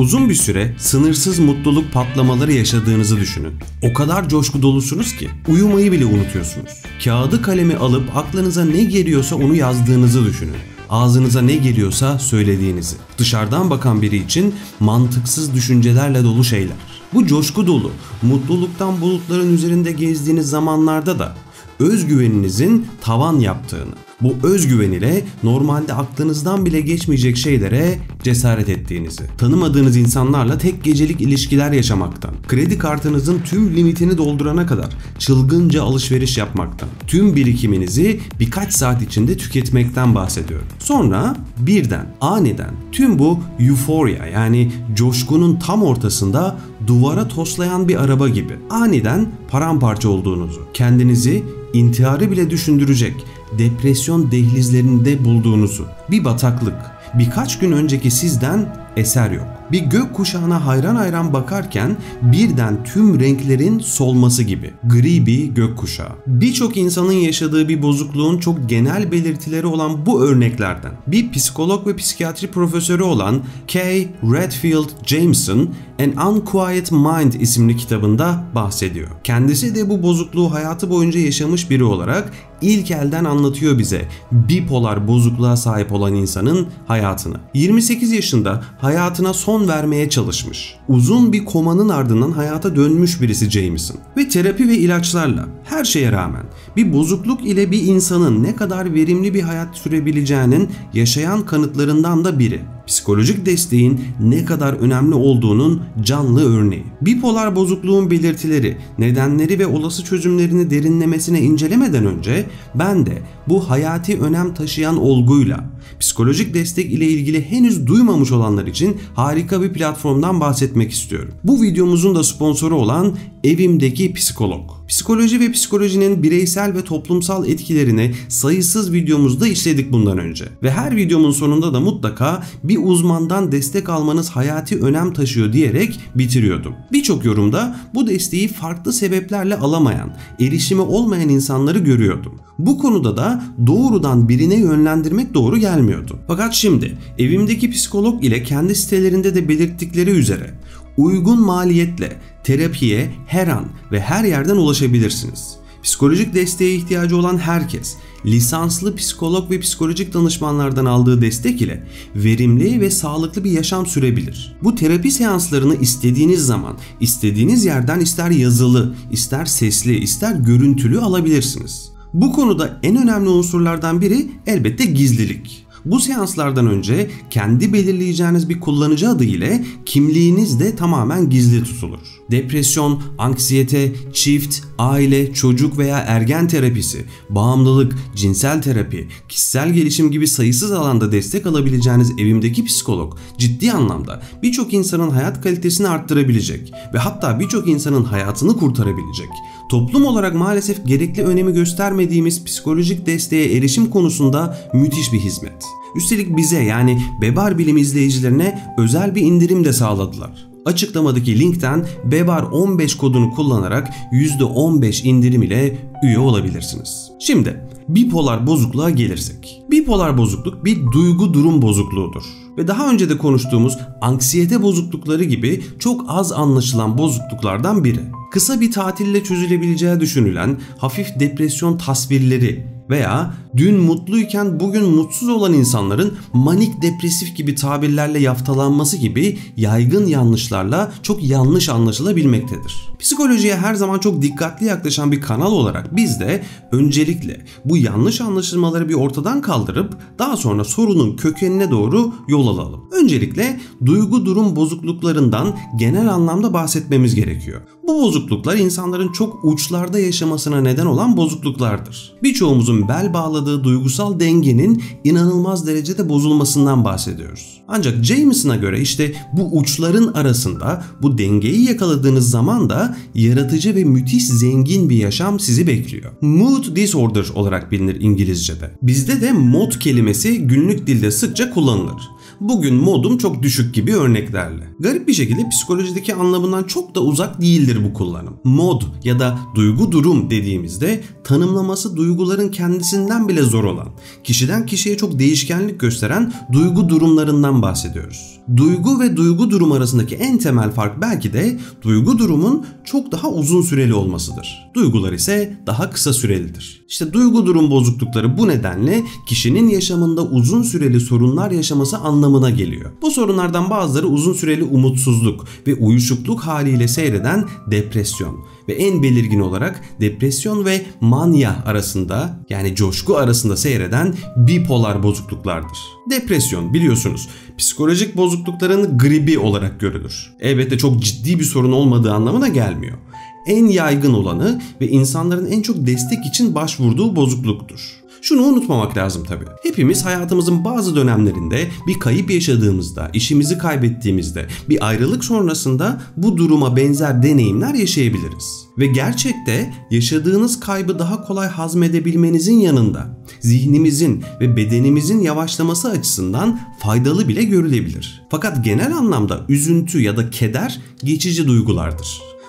Uzun bir süre sınırsız mutluluk patlamaları yaşadığınızı düşünün. O kadar coşku dolusunuz ki uyumayı bile unutuyorsunuz. Kağıdı kalemi alıp aklınıza ne geliyorsa onu yazdığınızı düşünün. Ağzınıza ne geliyorsa söylediğinizi. Dışarıdan bakan biri için mantıksız düşüncelerle dolu şeyler. Bu coşku dolu, mutluluktan bulutların üzerinde gezdiğiniz zamanlarda da özgüveninizin tavan yaptığını, bu özgüven ile normalde aklınızdan bile geçmeyecek şeylere cesaret ettiğinizi, tanımadığınız insanlarla tek gecelik ilişkiler yaşamaktan, kredi kartınızın tüm limitini doldurana kadar çılgınca alışveriş yapmaktan, tüm birikiminizi birkaç saat içinde tüketmekten bahsediyorum. Sonra birden, aniden tüm bu euforia, yani coşkunun tam ortasında duvara toslayan bir araba gibi aniden paramparça olduğunuzu, kendinizi intiharı bile düşündürecek depresyon dehlizlerinde bulduğunuzu, bir bataklık, birkaç gün önceki sizden eser yok. Bir gökkuşağına hayran hayran bakarken birden tüm renklerin solması gibi. Gri bir gökkuşağı. Birçok insanın yaşadığı bir bozukluğun çok genel belirtileri olan bu örneklerden bir psikolog ve psikiyatri profesörü olan Kay Redfield Jamison, An Unquiet Mind isimli kitabında bahsediyor. Kendisi de bu bozukluğu hayatı boyunca yaşamış biri olarak ilk elden anlatıyor bize bipolar bozukluğa sahip olan insanın hayatını. 28 yaşında hayatına son vermeye çalışmış, uzun bir komanın ardından hayata dönmüş birisi Jamison ve terapi ve ilaçlarla her şeye rağmen bir bozukluk ile bir insanın ne kadar verimli bir hayat sürebileceğinin yaşayan kanıtlarından da biri. Psikolojik desteğin ne kadar önemli olduğunun canlı örneği. Bipolar bozukluğun belirtileri, nedenleri ve olası çözümlerini derinlemesine incelemeden önce ben de bu hayati önem taşıyan olguyla, psikolojik destek ile ilgili henüz duymamış olanlar için harika bir platformdan bahsetmek istiyorum. Bu videomuzun da sponsoru olan Evimdeki Psikolog. Psikoloji ve psikolojinin bireysel ve toplumsal etkilerini sayısız videomuzda işledik bundan önce. Ve her videomun sonunda da mutlaka bir uzmandan destek almanız hayati önem taşıyor diyerek bitiriyordum. Birçok yorumda bu desteği farklı sebeplerle alamayan, erişimi olmayan insanları görüyordum. Bu konuda da doğrudan birine yönlendirmek doğru gelmiyordu. Fakat şimdi Evimdeki Psikolog ile kendi sitelerinde de belirttikleri üzere uygun maliyetle terapiye her an ve her yerden ulaşabilirsiniz. Psikolojik desteğe ihtiyacı olan herkes, lisanslı psikolog ve psikolojik danışmanlardan aldığı destek ile verimli ve sağlıklı bir yaşam sürebilir. Bu terapi seanslarını istediğiniz zaman, istediğiniz yerden ister yazılı, ister sesli, ister görüntülü alabilirsiniz. Bu konuda en önemli unsurlardan biri elbette gizlilik. Bu seanslardan önce kendi belirleyeceğiniz bir kullanıcı adı ile kimliğiniz de tamamen gizli tutulur. Depresyon, anksiyete, çift, aile, çocuk veya ergen terapisi, bağımlılık, cinsel terapi, kişisel gelişim gibi sayısız alanda destek alabileceğiniz Evimdeki Psikolog ciddi anlamda birçok insanın hayat kalitesini arttırabilecek ve hatta birçok insanın hayatını kurtarabilecek. Toplum olarak maalesef gerekli önemi göstermediğimiz psikolojik desteğe erişim konusunda müthiş bir hizmet. Üstelik bize, yani Bebar Bilim izleyicilerine özel bir indirim de sağladılar. Açıklamadaki linkten Bebar 15 kodunu kullanarak %15 indirim ile üye olabilirsiniz. Şimdi bipolar bozukluğa gelirsek. Bipolar bozukluk bir duygu durum bozukluğudur. Ve daha önce de konuştuğumuz anksiyete bozuklukları gibi çok az anlaşılan bozukluklardan biri. Kısa bir tatille çözülebileceği düşünülen hafif depresyon tasvirleri veya dün mutluyken bugün mutsuz olan insanların manik depresif gibi tabirlerle yaftalanması gibi yaygın yanlışlarla çok yanlış anlaşılabilmektedir. Psikolojiye her zaman çok dikkatli yaklaşan bir kanal olarak biz de öncelikle bu yanlış anlaşılmaları bir ortadan kaldırıp daha sonra sorunun kökenine doğru yol alalım. Öncelikle duygu durum bozukluklarından genel anlamda bahsetmemiz gerekiyor. Bu bozukluklar insanların çok uçlarda yaşamasına neden olan bozukluklardır. Birçoğumuzun bel bağladığı duygusal dengenin inanılmaz derecede bozulmasından bahsediyoruz. Ancak Jamison'a göre işte bu uçların arasında bu dengeyi yakaladığınız zaman da yaratıcı ve müthiş zengin bir yaşam sizi bekliyor. Mood disorder olarak bilinir İngilizce'de. Bizde de mod kelimesi günlük dilde sıkça kullanılır. bugün modum çok düşük gibi örneklerle. Garip bir şekilde psikolojideki anlamından çok da uzak değildir bu kullanım. Mod ya da duygu durum dediğimizde tanımlaması duyguların kendisinden bile zor olan, kişiden kişiye çok değişkenlik gösteren duygu durumlarından bahsediyoruz. Duygu ve duygu durum arasındaki en temel fark belki de duygu durumun çok daha uzun süreli olmasıdır. Duygular ise daha kısa sürelidir. İşte duygu durum bozuklukları bu nedenle kişinin yaşamında uzun süreli sorunlar yaşaması anlamına geliyor. Bu sorunlardan bazıları uzun süreli umutsuzluk ve uyuşukluk haliyle seyreden depresyon ve en belirgin olarak depresyon ve manya arasında, yani coşku arasında seyreden bipolar bozukluklardır. Depresyon biliyorsunuz psikolojik bozuklukların gribi olarak görülür. Elbette çok ciddi bir sorun olmadığı anlamına gelmiyor. En yaygın olanı ve insanların en çok destek için başvurduğu bozukluktur. Şunu unutmamak lazım tabii. Hepimiz hayatımızın bazı dönemlerinde bir kayıp yaşadığımızda, işimizi kaybettiğimizde, bir ayrılık sonrasında bu duruma benzer deneyimler yaşayabiliriz. Ve gerçekte yaşadığınız kaybı daha kolay hazmedebilmenizin yanında zihnimizin ve bedenimizin yavaşlaması açısından faydalı bile görülebilir. Fakat genel anlamda üzüntü ya da keder geçici duygulardır.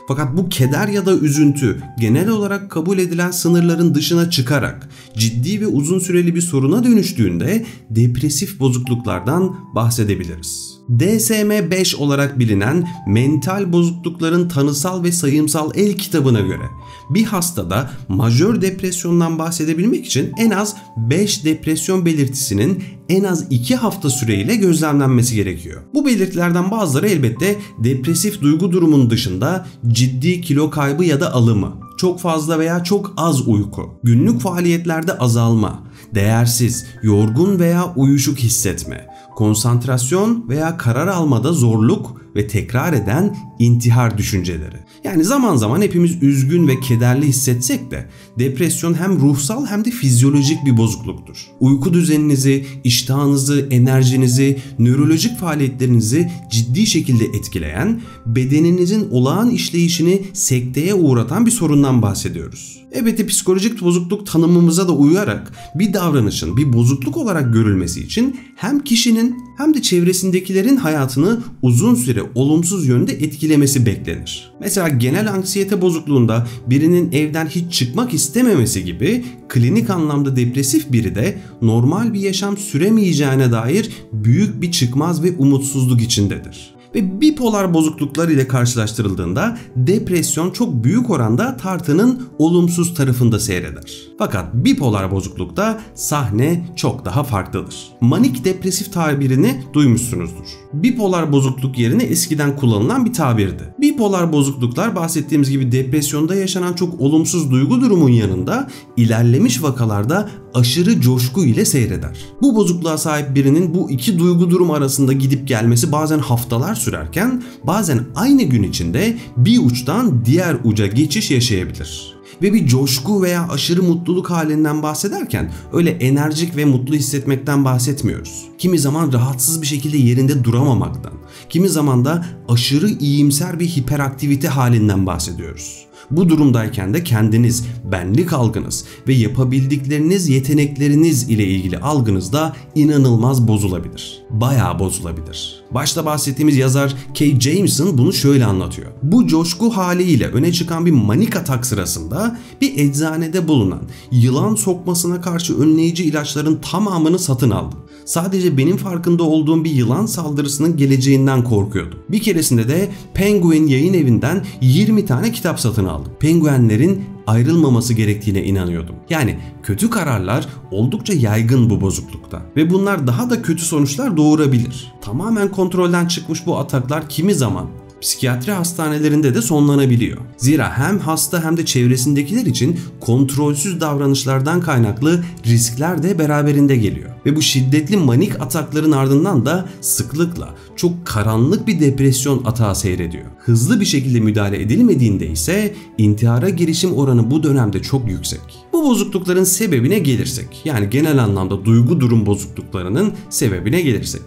Fakat bu keder ya da üzüntü genel olarak kabul edilen sınırların dışına çıkarak ciddi ve uzun süreli bir soruna dönüştüğünde depresif bozukluklardan bahsedebiliriz. DSM-5 olarak bilinen mental bozuklukların tanısal ve sayımsal el kitabına göre bir hastada majör depresyondan bahsedebilmek için en az 5 depresyon belirtisinin en az 2 hafta süreyle gözlemlenmesi gerekiyor. Bu belirtilerden bazıları elbette depresif duygu durumunun dışında ciddi kilo kaybı ya da alımı, çok fazla veya çok az uyku, günlük faaliyetlerde azalma, değersiz, yorgun veya uyuşuk hissetme, konsantrasyon veya karar almada zorluk ve tekrar eden intihar düşünceleri. Yani zaman zaman hepimiz üzgün ve kederli hissetsek de depresyon hem ruhsal hem de fizyolojik bir bozukluktur. Uyku düzeninizi, iştahınızı, enerjinizi, nörolojik faaliyetlerinizi ciddi şekilde etkileyen, bedeninizin olağan işleyişini sekteye uğratan bir sorundan bahsediyoruz. Elbette psikolojik bozukluk tanımımıza da uyarak bir davranışın bir bozukluk olarak görülmesi için hem kişinin hem de çevresindekilerin hayatını uzun süre olumsuz yönde etkilemesi beklenir. Mesela genel anksiyete bozukluğunda birinin evden hiç çıkmak istememesi gibi, klinik anlamda depresif biri de normal bir yaşam süremeyeceğine dair büyük bir çıkmaz ve umutsuzluk içindedir. Ve bipolar bozukluklar ile karşılaştırıldığında depresyon çok büyük oranda tartının olumsuz tarafında seyreder. Fakat bipolar bozuklukta sahne çok daha farklıdır. Manik depresif tabirini duymuşsunuzdur. Bipolar bozukluk yerine eskiden kullanılan bir tabirdi. Bipolar bozukluklar bahsettiğimiz gibi depresyonda yaşanan çok olumsuz duygu durumun yanında ilerlemiş vakalarda aşırı coşku ile seyreder. Bu bozukluğa sahip birinin bu iki duygu durum arasında gidip gelmesi bazen haftalar sürerken bazen aynı gün içinde bir uçtan diğer uca geçiş yaşayabilir. Ve bir coşku veya aşırı mutluluk halinden bahsederken öyle enerjik ve mutlu hissetmekten bahsetmiyoruz. Kimi zaman rahatsız bir şekilde yerinde duramamaktan, kimi zaman da aşırı iyimser bir hiperaktivite halinden bahsediyoruz. Bu durumdayken de kendiniz, benlik algınız ve yapabildikleriniz, yetenekleriniz ile ilgili algınız da inanılmaz bozulabilir. Bayağı bozulabilir. Başta bahsettiğimiz yazar Kay Jamison bunu şöyle anlatıyor. Bu coşku haliyle öne çıkan bir manik atak sırasında bir eczanede bulunan yılan sokmasına karşı önleyici ilaçların tamamını satın aldım. Sadece benim farkında olduğum bir yılan saldırısının geleceğinden korkuyordum. Bir keresinde de Penguin yayın evinden 20 tane kitap satın aldım. Penguenlerin ayrılmaması gerektiğine inanıyordum. Yani kötü kararlar oldukça yaygın bu bozuklukta ve bunlar daha da kötü sonuçlar doğurabilir. Tamamen kontrolden çıkmış bu ataklar kimi zaman psikiyatri hastanelerinde de sonlanabiliyor. Zira hem hasta hem de çevresindekiler için kontrolsüz davranışlardan kaynaklı riskler de beraberinde geliyor. Ve bu şiddetli manik atakların ardından da sıklıkla çok karanlık bir depresyon atağı seyrediyor. Hızlı bir şekilde müdahale edilmediğinde ise intihara girişim oranı bu dönemde çok yüksek. Bu bozuklukların sebebine gelirsek, yani genel anlamda duygu durum bozukluklarının sebebine gelirsek,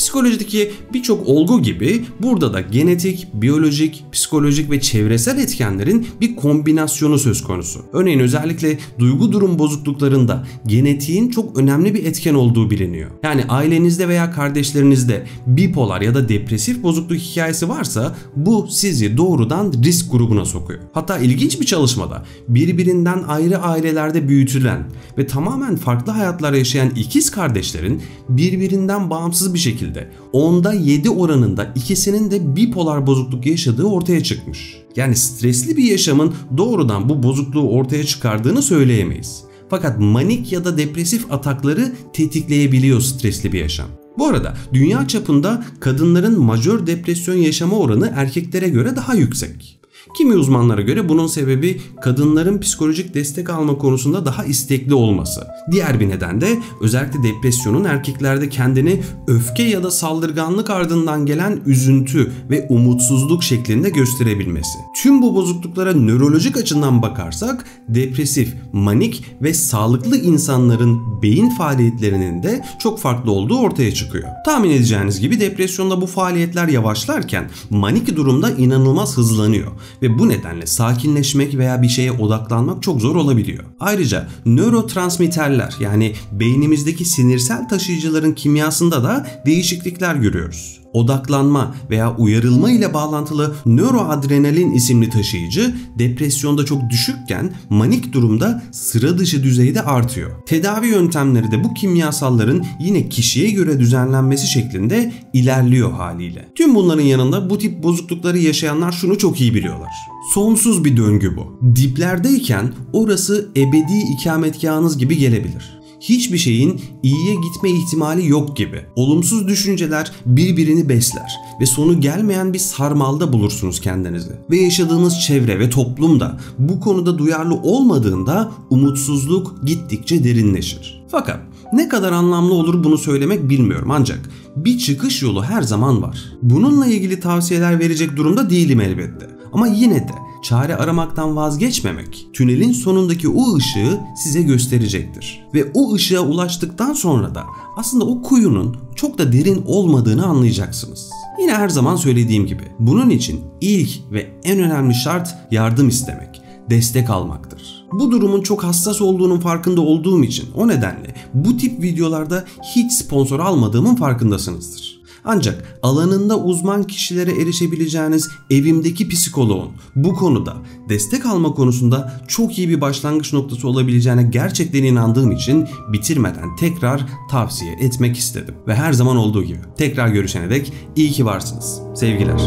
Psikolojideki birçok olgu gibi burada da genetik, biyolojik, psikolojik ve çevresel etkenlerin bir kombinasyonu söz konusu. Örneğin özellikle duygu durum bozukluklarında genetiğin çok önemli bir etken olduğu biliniyor. Yani ailenizde veya kardeşlerinizde bipolar ya da depresif bozukluk hikayesi varsa bu sizi doğrudan risk grubuna sokuyor. Hatta ilginç bir çalışmada birbirinden ayrı ailelerde büyütülen ve tamamen farklı hayatlar yaşayan ikiz kardeşlerin birbirinden bağımsız bir şekilde onda 7 oranında ikisinin de bipolar bozukluk yaşadığı ortaya çıkmış. Yani stresli bir yaşamın doğrudan bu bozukluğu ortaya çıkardığını söyleyemeyiz. Fakat manik ya da depresif atakları tetikleyebiliyor stresli bir yaşam. Bu arada dünya çapında kadınların majör depresyon yaşama oranı erkeklere göre daha yüksek. Kimi uzmanlara göre bunun sebebi kadınların psikolojik destek alma konusunda daha istekli olması. Diğer bir neden de özellikle depresyonun erkeklerde kendini öfke ya da saldırganlık ardından gelen üzüntü ve umutsuzluk şeklinde gösterebilmesi. Tüm bu bozukluklara nörolojik açıdan bakarsak depresif, manik ve sağlıklı insanların beyin faaliyetlerinin de çok farklı olduğu ortaya çıkıyor. Tahmin edeceğiniz gibi depresyonda bu faaliyetler yavaşlarken manik durumda inanılmaz hızlanıyor. Ve bu nedenle sakinleşmek veya bir şeye odaklanmak çok zor olabiliyor. Ayrıca nörotransmitterler yani beynimizdeki sinirsel taşıyıcıların kimyasında da değişiklikler görüyoruz. Odaklanma veya uyarılma ile bağlantılı nöroadrenalin isimli taşıyıcı depresyonda çok düşükken manik durumda sıra dışı düzeyde artıyor. Tedavi yöntemleri de bu kimyasalların yine kişiye göre düzenlenmesi şeklinde ilerliyor haliyle. Tüm bunların yanında bu tip bozuklukları yaşayanlar şunu çok iyi biliyorlar. Sonsuz bir döngü bu. Diplerdeyken orası ebedi ikametgahınız gibi gelebilir. Hiçbir şeyin iyiye gitme ihtimali yok gibi. Olumsuz düşünceler birbirini besler ve sonu gelmeyen bir sarmalda bulursunuz kendinizi. Ve yaşadığınız çevre ve toplum da bu konuda duyarlı olmadığında umutsuzluk gittikçe derinleşir. Fakat ne kadar anlamlı olur bunu söylemek bilmiyorum ancak bir çıkış yolu her zaman var. Bununla ilgili tavsiyeler verecek durumda değilim elbette ama yine de çare aramaktan vazgeçmemek, tünelin sonundaki o ışığı size gösterecektir. Ve o ışığa ulaştıktan sonra da aslında o kuyunun çok da derin olmadığını anlayacaksınız. Yine her zaman söylediğim gibi, bunun için ilk ve en önemli şart yardım istemek, destek almaktır. Bu durumun çok hassas olduğunun farkında olduğum için o nedenle bu tip videolarda hiç sponsor almadığımın farkındasınızdır. Ancak alanında uzman kişilere erişebileceğiniz Evimdeki Psikoloğun bu konuda destek alma konusunda çok iyi bir başlangıç noktası olabileceğine gerçekten inandığım için bitirmeden tekrar tavsiye etmek istedim. Ve her zaman olduğu gibi tekrar görüşene dek iyi ki varsınız. Sevgiler.